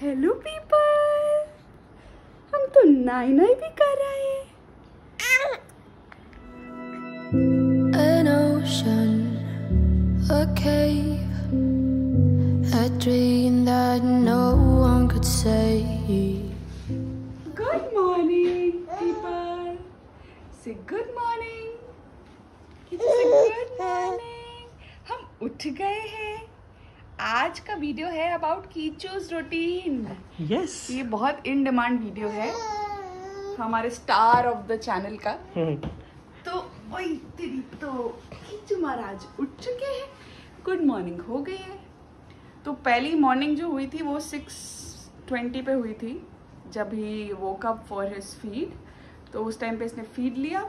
Hello people, हम तो नाई नाई भी कर रहे हैं। An ocean, a cave, a dream that no one could save. Good morning, people. Say good morning. Kichu, say good morning. हम उठ गए हैं। आज का वीडियो है अबाउट कीचूज रूटीन। यस, ये बहुत इन डिमांड वीडियो है हमारे स्टार ऑफ द चैनल का। तो वही तेरी तो कीचू महाराज उठ चुके हैं, गुड मॉर्निंग हो गई है। तो पहली मॉर्निंग जो हुई थी वो 6:20 पे हुई थी, जब ही woke up for his feed. तो उस टाइम पे इसने फीड लिया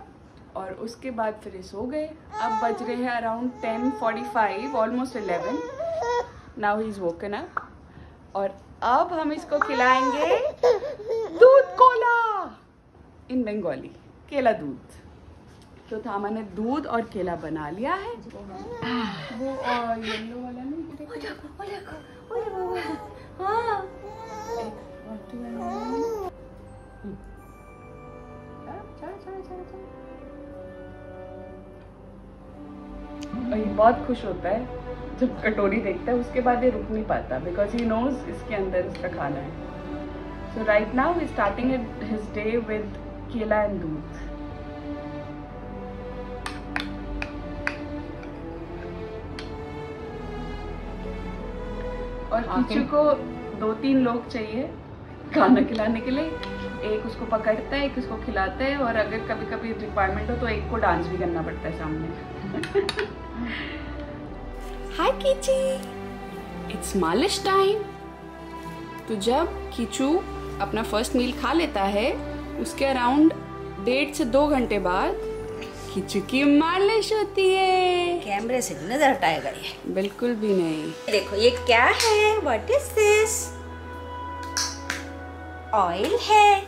और उसके बाद फिर ये सो गए। अब बज रहे हैं around 10:45, almost 11। Now he's woken up. और अब हम इसको खिलाएंगे दूध कोला इन बंगाली, केला दूध। तो थामा ने दूध और केला बना लिया है। वो येलो वाला नहीं, बहुत खुश होता है जब कटोरी देखता है। उसके बाद ये रुक नहीं पाता, बिकॉज ही नोज इसके अंदर इसका खाना है। So right now we starting his day with kela and doodh. और किचू को 2-3 लोग चाहिए खाना खिलाने के लिए। एक उसको पकड़ता है, एक उसको खिलाता है, और अगर कभी कभी रिक्वायरमेंट हो तो एक को डांस भी करना पड़ता है सामने। Hi Kichi, it's malish time. तो जब किचू अपना फर्स्ट मील खा लेता है, उसके अराउंड 1.5 से 2 घंटे बाद किचू की मालिश होती है। कैमरे से नजर हटाएगा ये? बिल्कुल भी नहीं। देखो ये क्या है, व्हाट इज दिस? ऑयल है।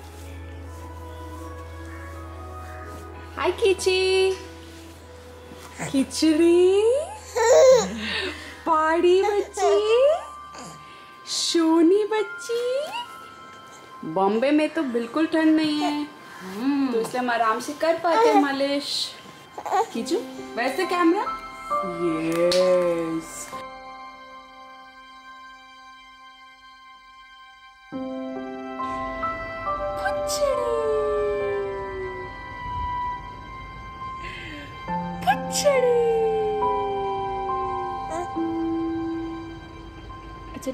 हाय किची, किचड़ी पाड़ी बच्ची, शोनी बच्ची। बॉम्बे में तो बिल्कुल ठंड नहीं है, तो इसलिए हम आराम से कर पाते हैं मालिश। किचू वैसे कैमरा, यस। अच्छा,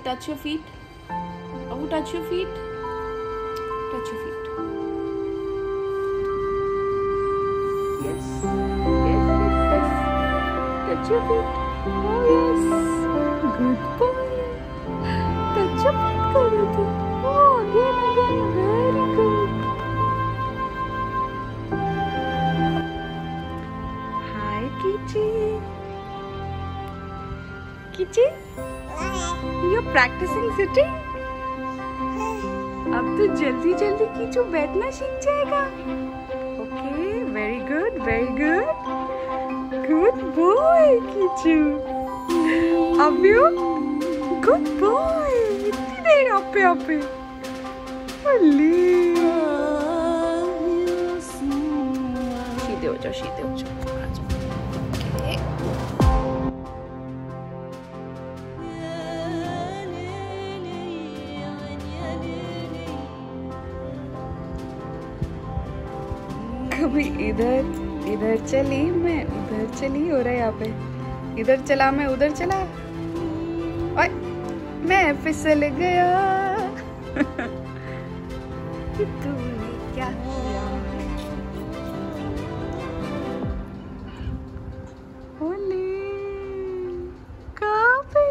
टच योर फीट। अब touch your feet, touch your feet. Yes yes yes, touch your feet. Oh yes, good boy. Touch your feet कर रहे थे। Oh again again, very good. Hi Kichi, Kichi You're practicing sitting? अब तो जल्दी जल्दी कीचू बैठना सीख जाएगा। Okay, very good, very good. Good boy, Kichu. अम्मू, good boy. इतनी देर आपे आपे। अली। सीधे हो जाओ, सीधे हो जाओ। कभी इधर इधर चली मैं, उधर चली। हो रहा है यहाँ पे, इधर चला मैं, उधर चला, और मैं फिसल गया। तूने क्या किया? कहाँ पे?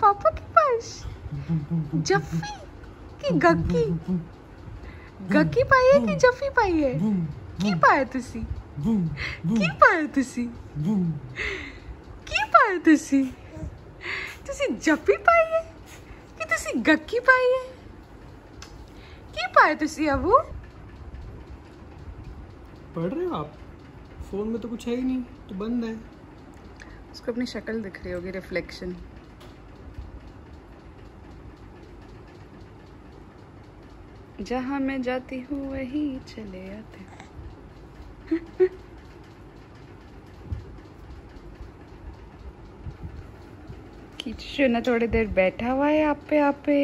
पापा के पास जफ्फी की गक्की, गक्की पाई है कि जफ्फी पाई है? की पाए तुसी? की पाए तुसी? की पाए तुसी? तुसी जप्पी पाई है कि तुसी गक्की पाई है? की पाए तुसी? अबू पढ़ रहे हो आप? फोन में तो कुछ है ही नहीं, तो बंद है। उसको अपनी शक्ल दिख रही होगी, रिफ्लेक्शन। जहाँ मैं जाती हूँ वही चले आते। किचू ना थोड़ी देर बैठा हुआ है आप पे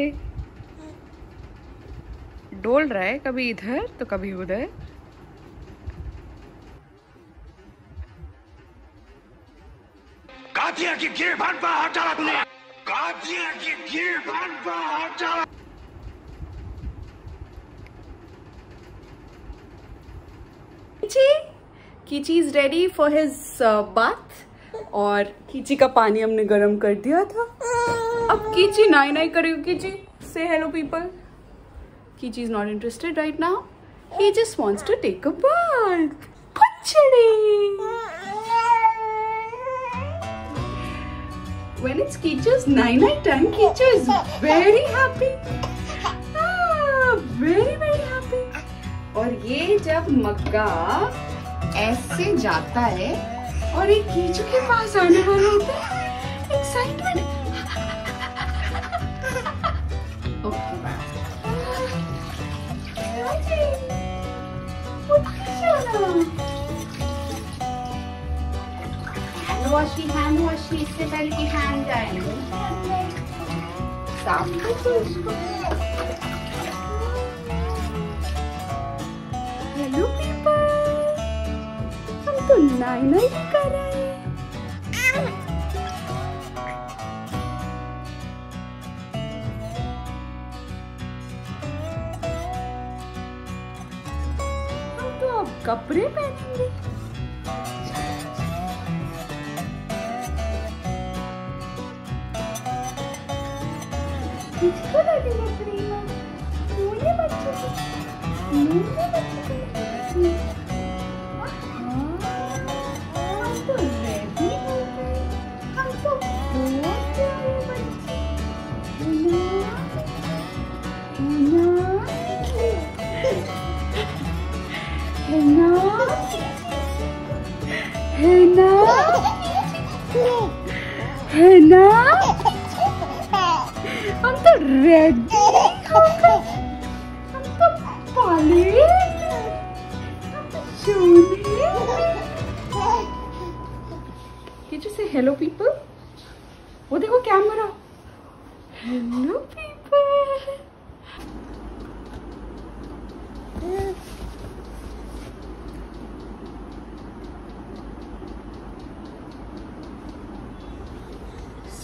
डोल रहा है, कभी इधर तो कभी उधर। कातिया की गिरफ्तार पर हटा दिया, कातिया की गिरफ्तार पर हटा। Kichi is ready for his bath और किची का पानी हमने गर्म कर दिया था। अब किची नाई नाई करेगी। किची से hello people. Kichi is not interested right now, he just wants to take a bath. When it's Kichu's nine-night time, Kichu is very happy, very happy. और ये जब मग्गा ऐसे जाता है और एक कीचू के पास आने वाला होता है, एक्साइटमेंट। हैंड वॉशी इससे पहले कि हैंड जाए साफ। हम तो नाई कर रहे हैं। हम तो अब कपड़े पहनेंगे। किसको लगेगा प्रेमा? मुझे बच्चे को, मुझे बच्चे को। है ना हम तो रेडी, हम तो पाले, किचू से हेलो पीपल। वो देखो camera, hello people.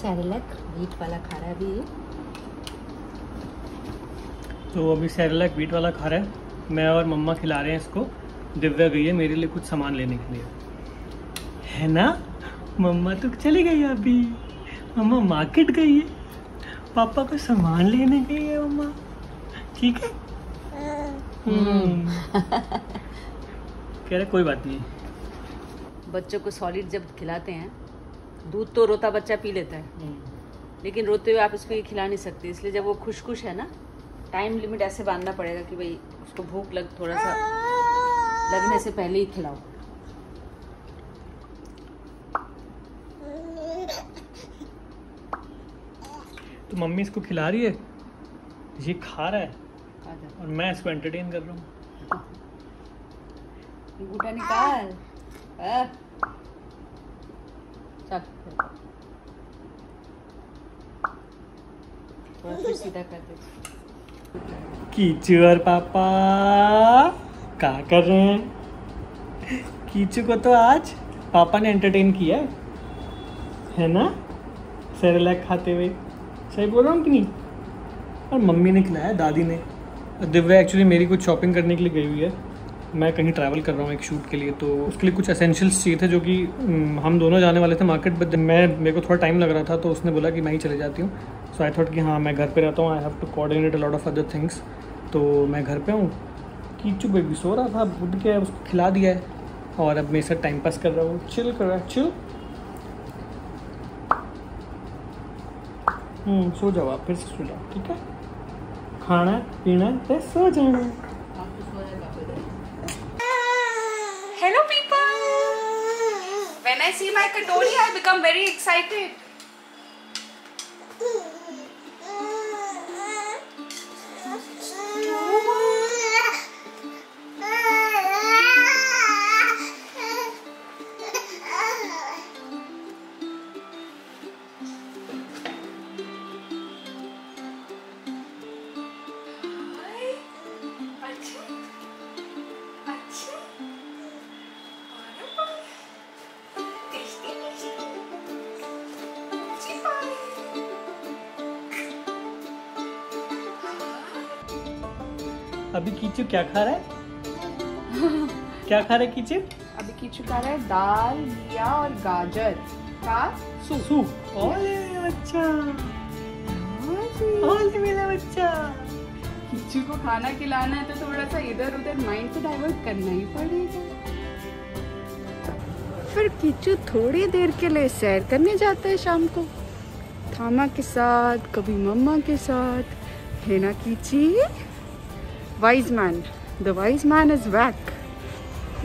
Cerelac beet वाला खा रहा है अभी। तो अभी सेरेलैक बीट वाला खा रहा है, मैं और मम्मा खिला रहे हैं इसको। दिव्या गई है मेरे लिए कुछ सामान लेने के लिए, है ना? मम्मा तो चली गई, अभी मम्मा मार्केट गई है, पापा को सामान लेने गई है मम्मा। ठीक है। कह रहे कोई बात नहीं। बच्चों को सॉलिड जब खिलाते हैं, दूध तो रोता बच्चा पी लेता है, लेकिन रोते हुए आप इसको ये खिला नहीं सकते। इसलिए जब वो खुश है ना, टाइम लिमिट ऐसे बांधना पड़ेगा कि भाई उसको भूख लग थोड़ा सा लगने से पहले ही खिलाओ। तो मम्मी इसको खिला रही है, ये खा रहा है और मैं इसको एंटरटेन कर रहा हूँ। गुटा निकाल, तो सीधा कर दे। किचू और पापा क्या कर रहे हैं? किचू को तो आज पापा ने एंटरटेन किया है ना, सेरेलैक खाते हुए। सही बोल रहा हूँ कि नहीं? और मम्मी ने खिलाया, दादी ने। दिव्या एक्चुअली मेरी कुछ शॉपिंग करने के लिए गई हुई है, मैं कहीं ट्रैवल कर रहा हूँ एक शूट के लिए, तो उसके लिए कुछ एसेंशियल्स चाहिए थे, जो कि हम दोनों जाने वाले थे मार्केट, बट मेरे को थोड़ा टाइम लग रहा था, तो उसने बोला कि मैं ही चले जाती हूँ। सो आई थॉट कि हाँ मैं घर पर रहता हूँ, I have to coordinate a lot of other things, तो मैं घर पर हूँ। किचू बेबी सो रहा था, उठ गया, उसको खिला दिया है और अब मेरे साथ टाइम पास कर रहा हूँ, चिल कर रहा है। चिल सो जाओ आप, फिर से सो जाओ। ठीक है, खाना पीना फिर सो जाना। Hello people, when I see my katori I become very excited. अभी कीचू क्या खा रहा है? क्या खा रहा है कीचू? अभी कीचू खा रहा है दाल, लिया और गाजर का सूप। ओले बच्चा, ओले मेरा बच्चा। कीचू को खाना खिलाना है तो थोड़ा सा इधर उधर माइंड तो डाइवर्ट करना ही पड़ेगा। फिर कीचू थोड़ी देर के लिए सैर करने जाता है शाम को, थामा के साथ, कभी मम्मा के साथ, है ना Kichi? Wise man, the wise man is back,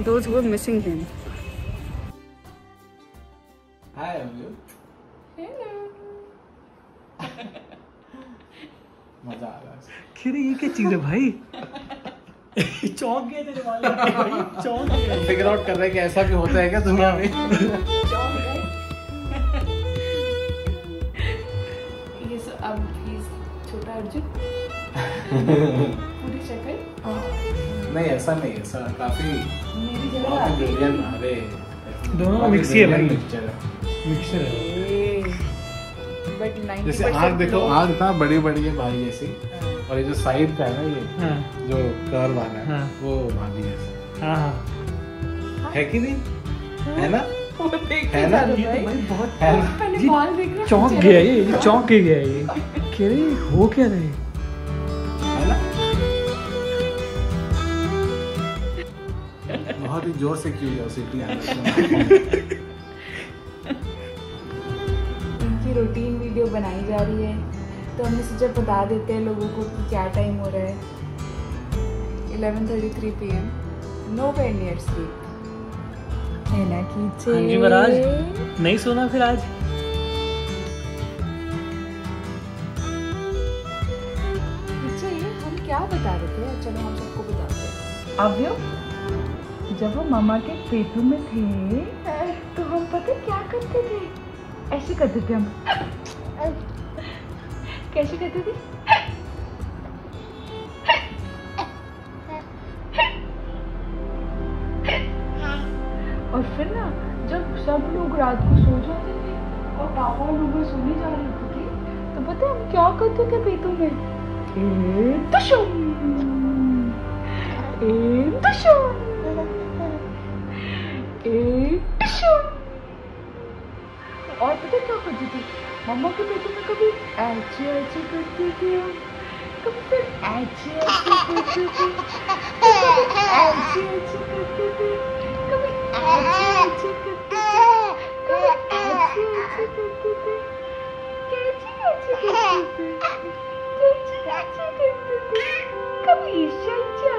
those who are missing him. Hi Amu, hello. मजा आ रहा है। खिरे ये क्या चीज है भाई? चौंक गए तेरे वाले भाई, चौंक गए। फिगर आउट कर रहे हैं कि ऐसा भी होता है क्या दुनिया में? चौंक गए। ये सो अब छोटा अर्जुन पूरी शक्ल नहीं, ऐसा नहीं, ऐसा काफी मेरी जगह ब्रिलियंट। अरे दोनों का मिक्स ही है भाई, मिक्सचर है। बट 90% जैसे आंख देखो, आंख ना बड़ी बड़ी है भाई जैसी, और ये जो साइड का है ना, ये जो कर्व वाला है वो भाभी जैसा। हां हां, है कि नहीं? है ना, वो देख है ना भाई, बहुत है। मैंने बॉल देख रहा, चौंक गया ये, चौंक गया ये। अरे हो क्या रहे? बहुत ही जोर से क्यूरियोसिटी आ रही है। इनकी रूटीन वीडियो बनाई जा रही है तो हमने सोचा बता देते हैं लोगों को कि क्या टाइम हो रहा है। 11:33 PM, know where near sleep, है ना कीजिए। नहीं सोना फिर आज? क्या बता रहे थे? चलो हम सबको बताते हैं। अभी जब हम मामा के पेट में थे तो हम पता क्या करते थे? ऐसे करते थे हम। कैसे करते थे? और फिर ना जब सब लोग रात को सो जाते थे और पापा लोग सोने जा रहे थे तो पता हम क्या करते थे पेटों में? और पता क्या करती थी? मम्मा के पेट में कभी ऐसे ऐसे करती थी, कभी फिर ऐसे ऐसे करती थी, कभी ऐसे ऐसे करती थी, कभी ऐसे ऐसे करती थी, कभी ऐसे ऐसे करती थी, कैसी ऐसे करती थी, कभी ईर्ष्या